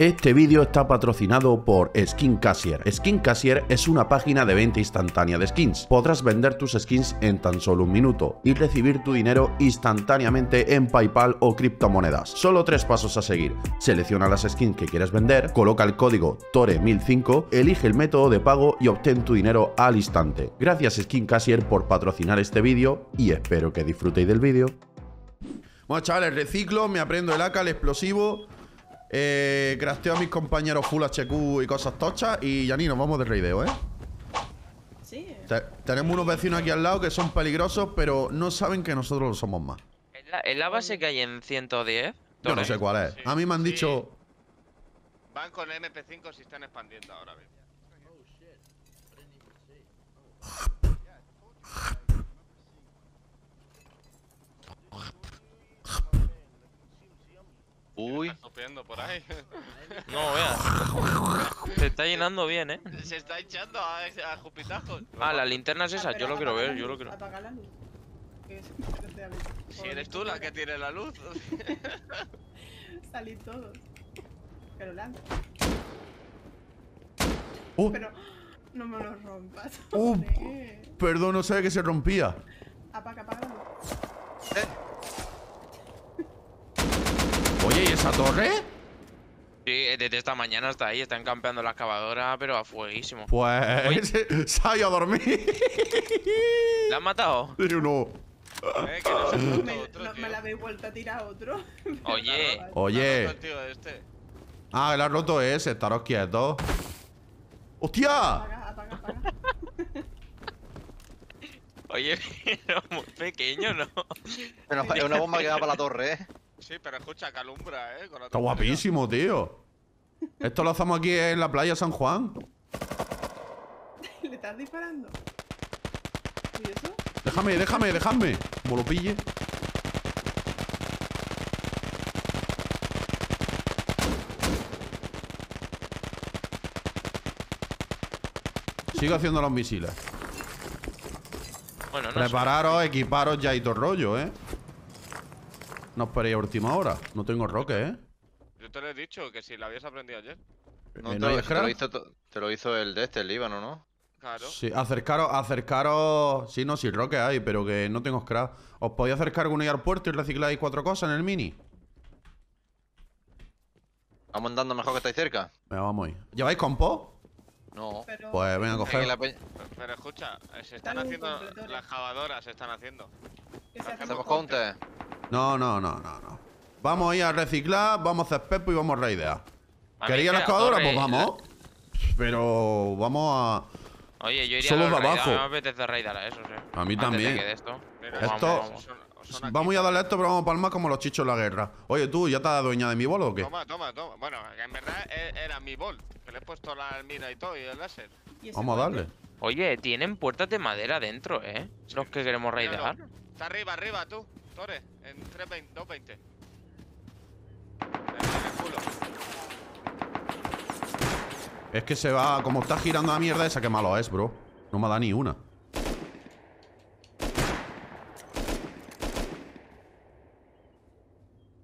Este vídeo está patrocinado por SkinCashier. SkinCashier es una página de venta instantánea de skins. Podrás vender tus skins en tan solo un minuto y recibir tu dinero instantáneamente en PayPal o criptomonedas. Solo tres pasos a seguir. Selecciona las skins que quieres vender, coloca el código TORE1005, elige el método de pago y obtén tu dinero al instante. Gracias SkinCashier por patrocinar este vídeo y espero que disfrutéis del vídeo. Bueno, chavales, reciclo, me aprendo el AK, el explosivo, crafteo a mis compañeros full HQ y cosas tochas. Y Yanni, nos vamos de raideo, ¿eh? Sí. Tenemos unos vecinos aquí al lado que son peligrosos, pero no saben que nosotros lo somos más. ¿Es la base que hay en 110? Yo no sé cuál es. Sí. A mí me han dicho... Van con el MP5 si están expandiendo ahora mismo. Uy, por ahí. No, vea. Se está llenando bien, ¿eh? Se está hinchando a jupitajos. Ah, la linterna es esa. Yo lo quiero ver, yo lo quiero. Apaga la luz. Si eres tú la que tiene la luz. Salí todos. Pero lanza. Pero no me lo rompas. Perdón, no sabía que se rompía. Apaga la luz. Oye, ¿y esa torre? Sí, desde esta mañana hasta ahí están campeando la excavadora, pero a fueguísimo. Pues... se ha ido a dormir. ¿La han matado? Yo no. Que no se me la habéis vuelto a tirar a otro. Oye. Ah, la ha roto ese. Estaros quietos. ¡Hostia! Apaga. Oye, pero muy pequeño, ¿no? Pero es una bomba que va para la torre, ¿eh? Sí, pero escucha, calumbra, ¿eh? Está guapísimo, tío. Esto lo hacemos aquí en la playa San Juan. ¿Le estás disparando? ¿Y eso? Déjame. Como lo pille. Sigo haciendo los misiles. Bueno, no. Prepararos, equiparos ya y todo el rollo, ¿eh? No esperéis a última hora. No tengo roque, ¿eh? Yo te lo he dicho, que si la habías aprendido ayer. No, te lo hizo el de este, el Líbano, ¿no? Claro. Sí, acercaros... Sí, no, sí, roque hay, pero que no tengo scrap. Os podéis acercar uno y al puerto y recicláis 4 cosas en el mini. ¿Vamos andando mejor que estáis cerca? Venga, vamos ahí. ¿Lleváis compo? No. Pero... Pues venga, coged. Pero escucha, se están haciendo... Las excavadoras se están haciendo. ¿Hacemos counter? No. Vamos a ir a reciclar, vamos a hacer pepo y vamos a raidear. ¿Queréis la excavadora? Pues vamos. Pero vamos a... Oye, yo iría solo de abajo. Me apetece raidar a eso, sí. A mí también. Vamos a darle esto, pero vamos a palmar como los chichos de la guerra. Oye, ¿tú ya te has dueña de mi bol o qué? Toma. Bueno, en verdad era mi bol. Que le he puesto la almira y todo y el láser. Vamos a darle. Oye, tienen puertas de madera dentro, ¿eh? Los que queremos raidear. Está arriba, tú. Torres, en 320, 220. Es que se va, como está girando la mierda esa, que malo es, bro. No me da ni una.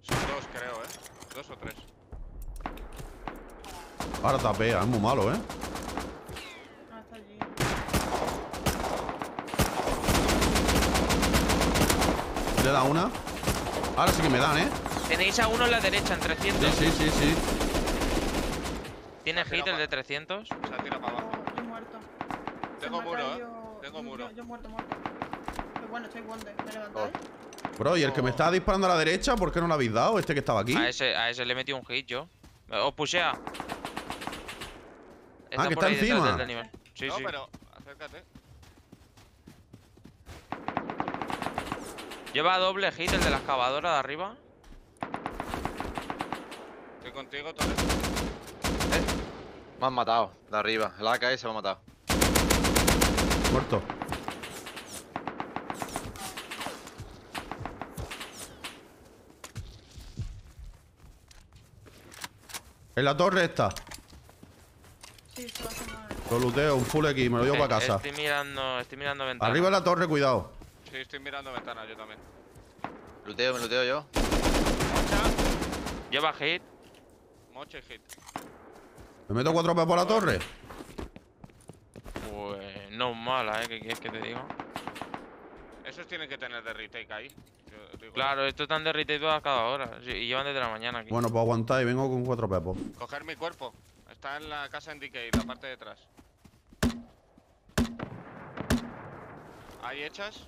Son dos, creo, ¿eh? Dos o tres. Ahora tapea, es muy malo, ¿eh? Le da una. Ahora sí que me dan, ¿eh? Tenéis a uno en la derecha, en 300. Sí. ¿Tiene hit el de 300? Se ha tirado para abajo. Estoy muerto. Tengo muro, ¿eh? Tengo muro. Yo muerto. Pero bueno, estoy wonder. ¿Me levantáis? Bro, ¿y el que me estaba disparando a la derecha? ¿Por qué no lo habéis dado? Este que estaba aquí. A ese le he metido un hit yo. Os pushea. Ah, que está encima. Sí, no, pero acércate. Lleva doble hit el de la excavadora de arriba. Estoy contigo, Torres. Me han matado, de arriba. El AK se me ha matado. Muerto. En la torre está. Sí, se va a tomar. Lo luteo, un full aquí, me lo llevo para casa. Estoy mirando ventana. Arriba en la torre, cuidado. Sí, estoy mirando ventanas yo también. Me luteo yo. Lleva hit. Moche hit. ¿Me meto 4P por la torre? Pues no mala, ¿eh? ¿Qué quieres que te diga? Esos tienen que tener de retake ahí. Claro, estos están de retake todas cada hora. Y llevan desde la mañana aquí. Bueno, pues aguantar y vengo con 4 pepos. Coger mi cuerpo. Está en la casa en Decay, la parte de atrás. ¿Hay hechas?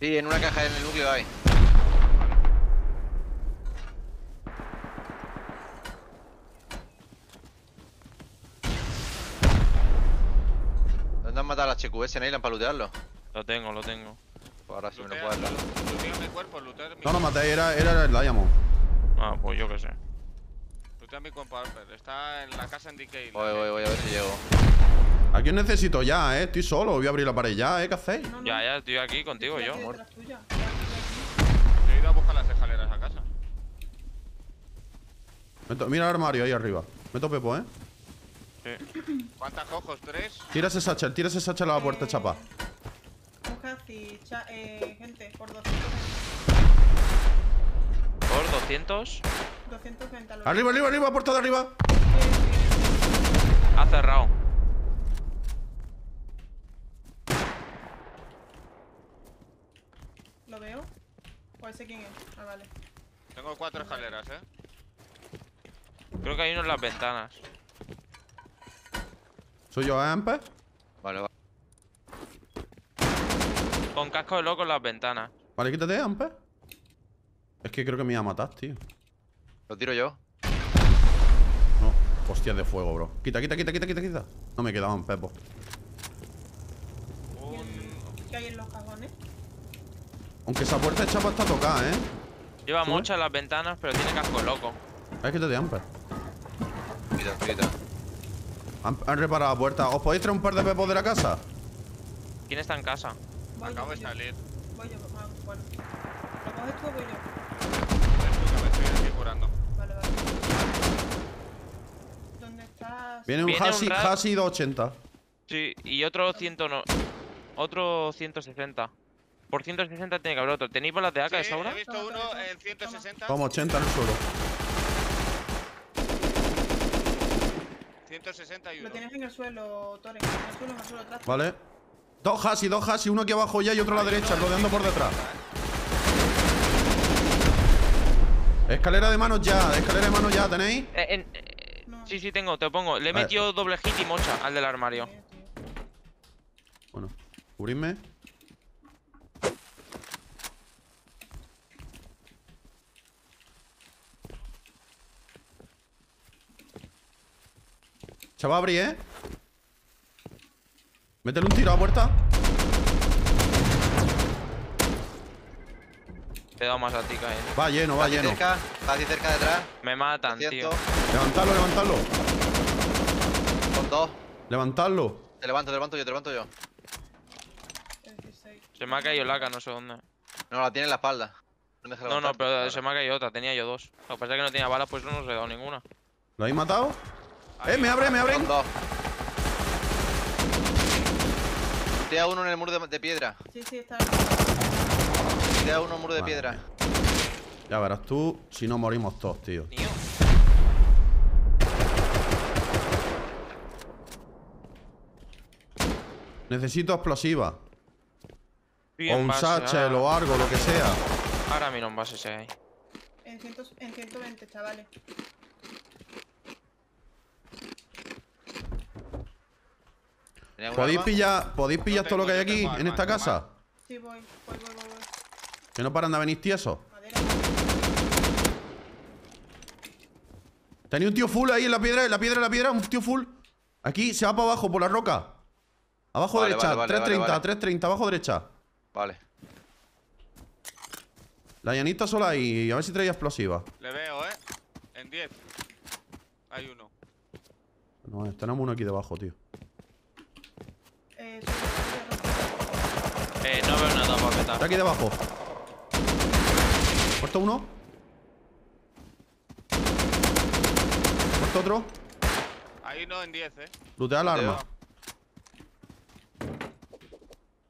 Sí, en una caja en el núcleo hay. ¿Dónde han matado a las HQS en Island para lootearlo? Lo tengo, lo tengo. Pues ahora sí me lo puedes dar. Lootea mi cuerpo, lootea mi cuerpo. No, no maté, era el Diamond. Ah, pues yo qué sé. Lootea mi cuerpo, Alper. Está en la casa en Decay. Voy a ver si llego. ¿A quién necesito ya, eh? Estoy solo, voy a abrir la pared ya, ¿qué hacéis? No, no. Ya, estoy aquí contigo yo. Yo he ido a buscar las escaleras a casa. Mira el armario ahí arriba. Meto Pepo, ¿eh? Sí. ¿Cuántas cojos? ¿3? Tira ese satchel a la puerta, chapa. Gente, por 200. ¿Por 200? 220. Arriba, puerta de arriba. Ha cerrado. ¿Lo veo? Pues sé quién es. Ah, vale. Tengo 4 escaleras, eh. Creo que hay uno en las ventanas. ¿Soy yo, Amper? Vale, va. Con casco de loco en las ventanas. Vale, quítate, Amper. Es que creo que me iba a matar, tío. ¿Lo tiro yo? No, hostias de fuego, bro. Quita. No me quedaban, Pepo. ¿Qué hay en los cajones? Aunque esa puerta de chapa está tocada, ¿eh? Lleva muchas las ventanas, pero tiene casco loco. Es que te de Amper. Quita. Han reparado la puerta. ¿Os podéis traer un par de pepos de la casa? ¿Quién está en casa? Acabo de salir. Voy yo, bueno. ¿Lo coges tú o voy yo? Me estoy curando. Vale. ¿Dónde estás? Viene un Hasi 280. Sí, y otro 190. Otro 160. Por 160 tiene que haber otro. ¿Tenéis bolas de AK de sobra? He visto uno en 160. Vamos, 80 en el suelo. 161. Lo tienes en el suelo, Torres. En el suelo atrás. Vale. Dos Hasi. Uno aquí abajo ya y otro a la derecha, rodeando por detrás. Escalera de manos ya. ¿Tenéis? No. Sí, tengo. Te lo pongo. Le he metido doble hit y mocha al del armario. Bueno, cubridme. Se va a abrir, ¿eh? Métele un tiro a la puerta. Te he dado más a ti, Caín. Va lleno. Está aquí cerca detrás. Me matan, tío. Levantadlo. Son 2. Levantadlo. Te levanto yo. Se me ha caído la AK, no sé dónde. No, la tiene en la espalda. No, pero se me ha caído otra. Tenía yo 2. Lo que pasa es que no tenía balas, pues no se he dado ninguna. ¿Lo habéis matado? Me abren. Tea uno en el muro de piedra. Sí, está ahí. Tea uno en el muro de piedra. Ya verás tú si no morimos todos, tío. Necesito explosiva. Bien, o un satchel o algo, lo que sea. Ahora mira un base 6. En 120, chavales. ¿Podéis pillar todo lo que hay aquí, en esta casa? Sí, voy. Que no paran de venir tiesos. Tenía un tío full ahí en la piedra, un tío full. Aquí, se va para abajo, por la roca. Abajo derecha, 330, abajo derecha. Vale. La llanita sola ahí, a ver si traía explosiva. Le veo, ¿eh? En 10. Hay uno. No, tenemos uno aquí debajo, tío. No veo nada, papeta. Está aquí debajo. Puerto uno. Puerto otro. Ahí no en 10, Lootea el arma.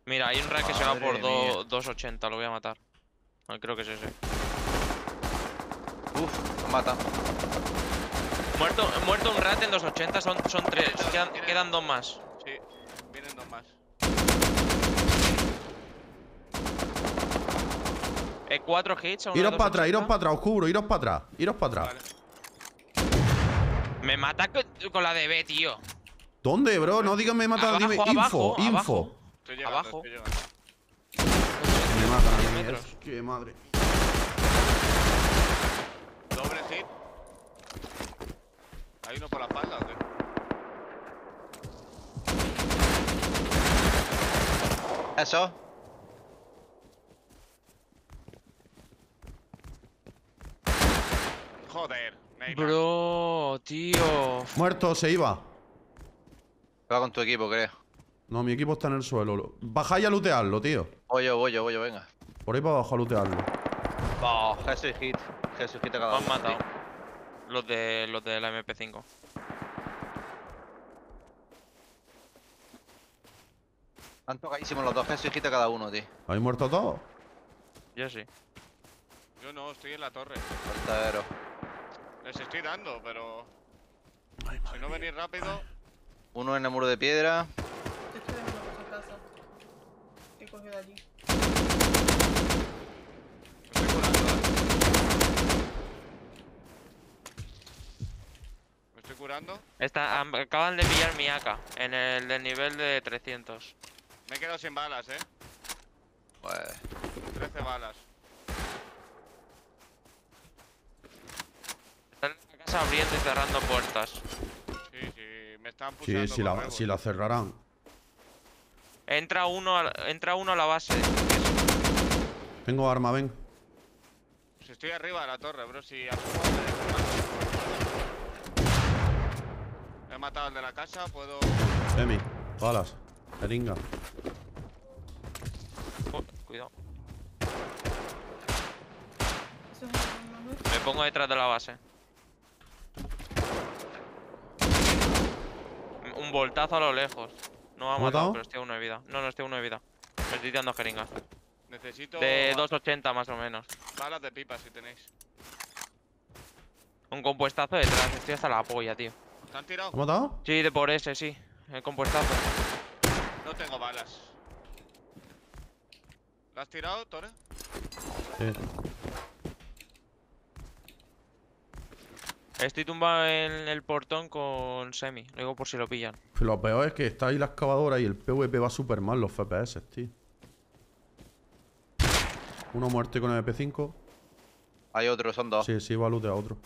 Mira, hay un rack que se va por 280, lo voy a matar. Creo que es ese. Uf, lo mata. Muerto un rat en 280, son tres. Quedan dos más. Sí, vienen dos más. Cuatro hits. Iros para atrás, oscuro, iros para atrás. Vale. Me mata con la DB, tío. ¿Dónde, bro? No digas me he matado. Dime info, info. Estoy llegando, abajo. Me matan a mí, es que madre. Doble hit. Hay uno por la espalda, tío. Eso. Joder, Neymar. Bro, tío. Muerto, se iba. Se va con tu equipo, creo. No, mi equipo está en el suelo. Bajáis a lootearlo, tío. Voy yo, venga. Por ahí para abajo a lootearlo. Oh, Jesús hit a cada uno. Me han matado. Los de la MP5. Han tocadísimos los dos, Jesús hit a cada uno, tío. ¿Habéis muerto todos? Yo sí. Yo no, estoy en la torre. Faltadero. Les estoy dando, pero... Ay, si no venís rápido... Ay. Uno en el muro de piedra. Te estoy dejando por su casa. He cogido de allí. Me estoy curando, ¿Me estoy curando? Acaban de pillar mi AK en el del nivel de 300. Me he quedado sin balas, eh. Pues... 13 balas. Están en la casa abriendo y cerrando puertas. Sí, me están puchando. Sí, la cerrarán. Entra uno a la base. Tengo arma, ven. Pues estoy arriba de la torre, bro. Si he matado al de la casa, puedo... Emi, balas, jeringa. Cuidado. Me pongo detrás de la base. Un voltazo a lo lejos. No me ha matado, pero estoy a 1 de vida. No, estoy a 1 de vida. Me estoy tirando jeringas. Necesito... De 280 más o menos. Balas de pipa si tenéis. Un compuestazo detrás. Estoy hasta la polla, tío. ¿Te han tirado? ¿Te han matado? Sí, de por ese, sí. El compuestazo. No tengo balas. ¿La has tirado, Tore? Sí. Estoy tumbado en el portón con Semi, luego por si lo pillan. Lo peor es que está ahí la excavadora y el PvP va súper mal los FPS, tío. Uno muerto con el MP5. Hay otro, son dos. Sí, va a lootear otro.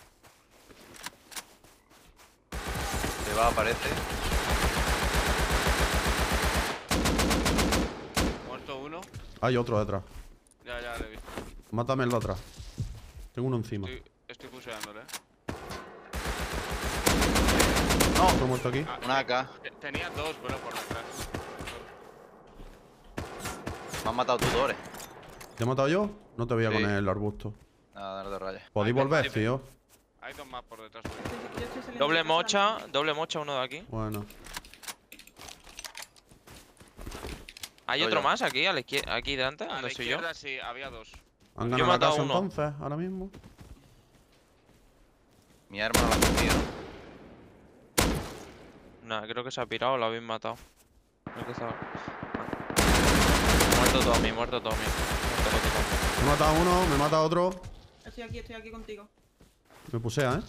Se va, aparece. Muerto uno. Hay otro detrás. Ya, le he visto. Mátame el de atrás. Tengo uno encima. Estoy pusheándole, eh. No, estoy muerto aquí. Una AK. Tenía dos, bro, por detrás. Me han matado tutores. ¿Te he matado yo? No te veía con el arbusto. Nada, no te rayes. Podéis volver, tío. Hay dos más por detrás. Doble mocha, uno de aquí. Bueno. ¿Hay otro más aquí, aquí delante? ¿Dónde soy yo? Sí, había dos. ¿Han ganado la casa entonces, ahora mismo? Mi arma no la he cogido. Nah, creo que se ha pirado o lo habéis matado. Creo que se ha... Muerto Tommy. Me he matado uno, me he matado otro. Estoy aquí contigo. Me pusea, eh.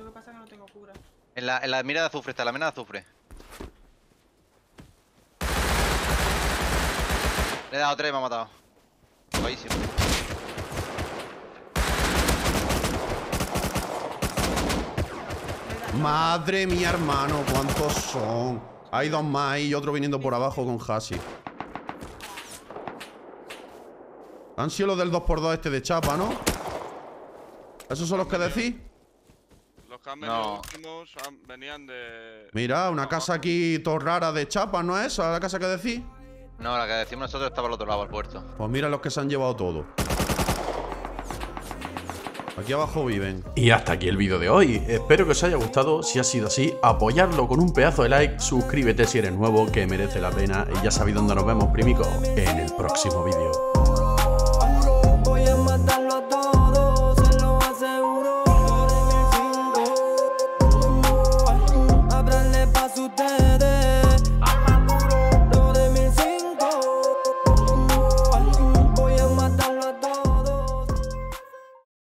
Lo que pasa es que no tengo cura. En la mira de azufre, está la mina de azufre. Le he dado tres y me ha matado. Buenísimo. Madre mía, hermano, cuántos son. Hay dos más y otro viniendo por abajo con Hasi. Han sido los del 2x2 este de chapa, ¿no? ¿Esos son los que decís? Los que han venido últimos venían de... Mira, una casa aquí todo rara de chapa, ¿no es esa la casa que decís? No, la que decimos nosotros estaba al otro lado, al puerto. Pues mira los que se han llevado todo. Aquí abajo viven. Y hasta aquí el vídeo de hoy. Espero que os haya gustado. Si ha sido así, apoyadlo con un pedazo de like. Suscríbete si eres nuevo, que merece la pena. Y ya sabéis dónde nos vemos, primico. En el próximo vídeo.